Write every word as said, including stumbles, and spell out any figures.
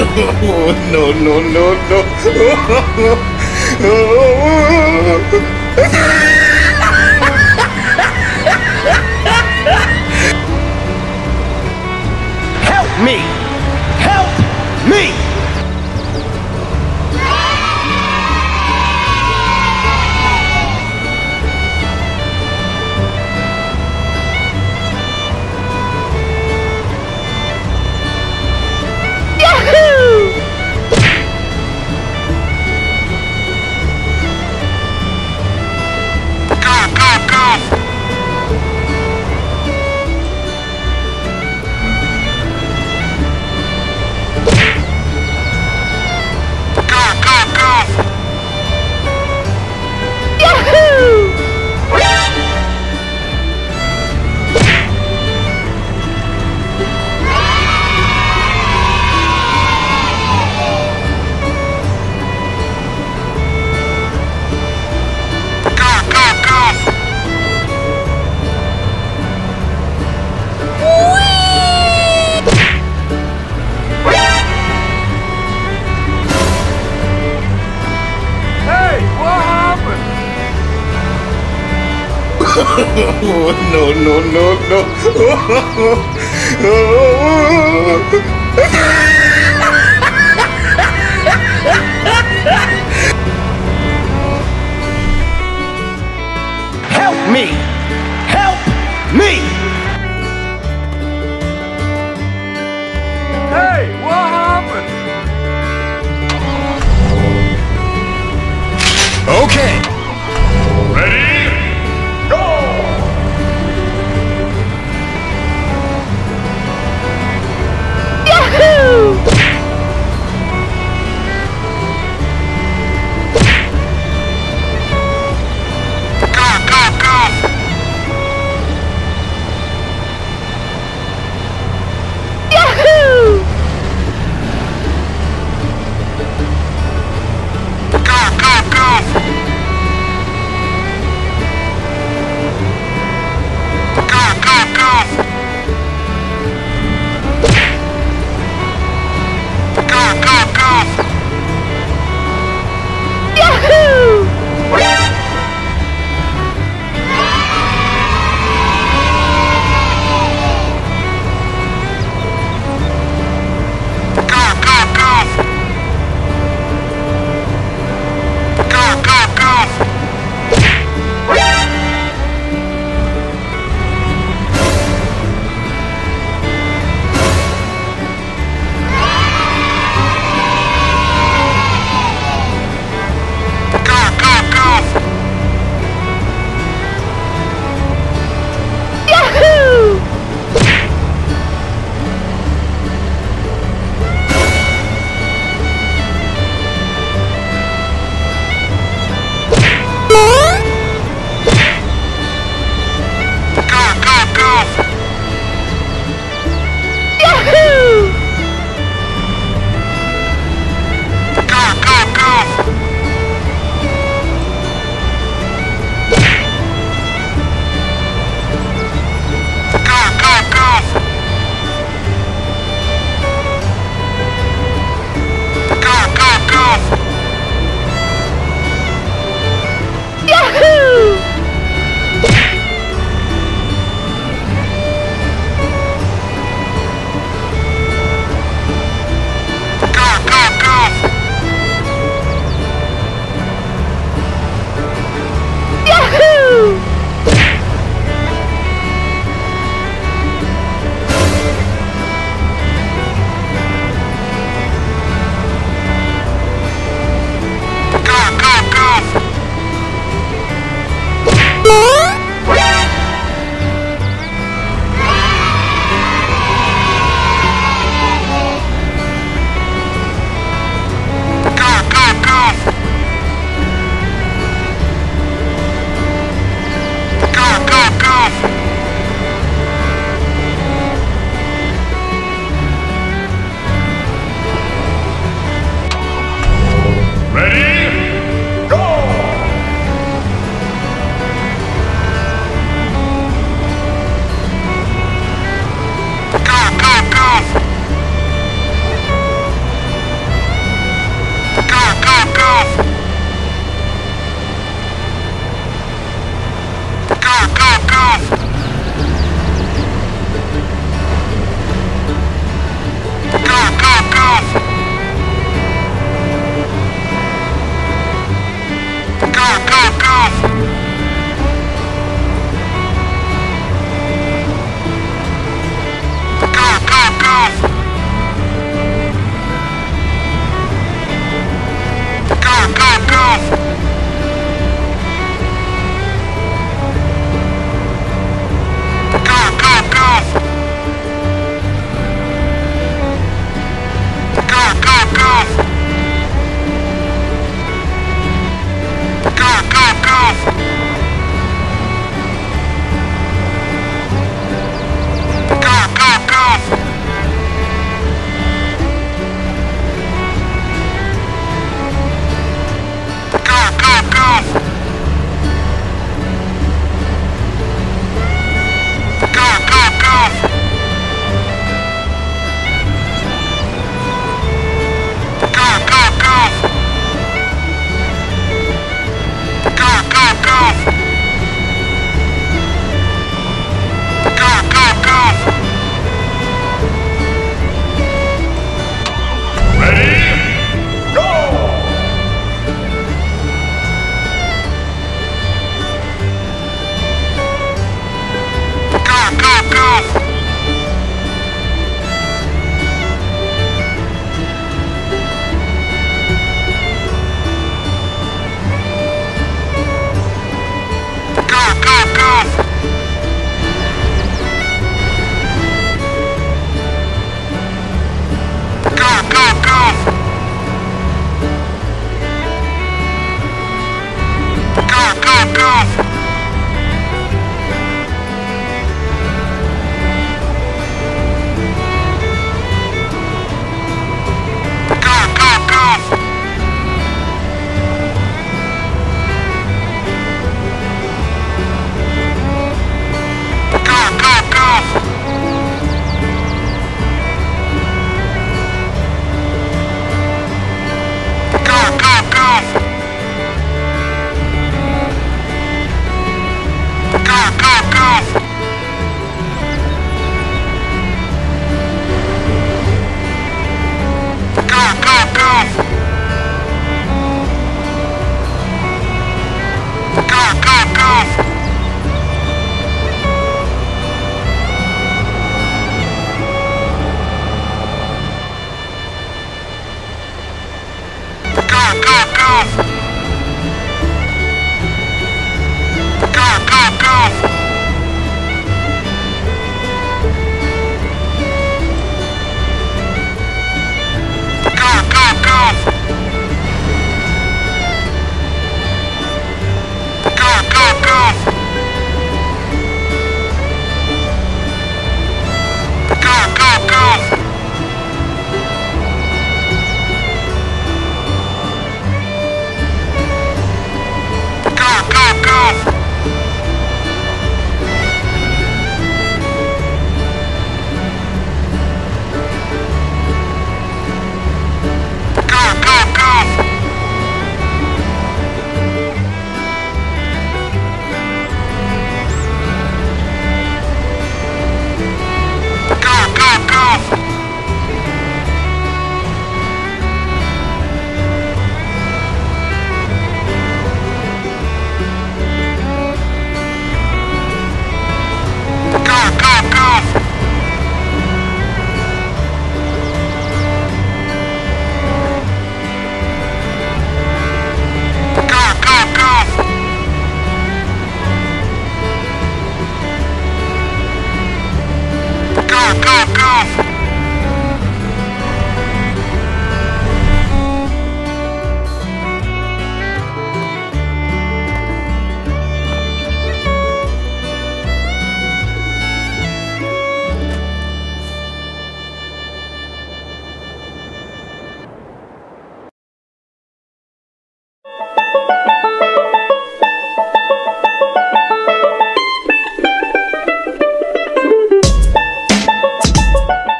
no, no, no, no. Help me! Help me! Oh, no, no, no, no.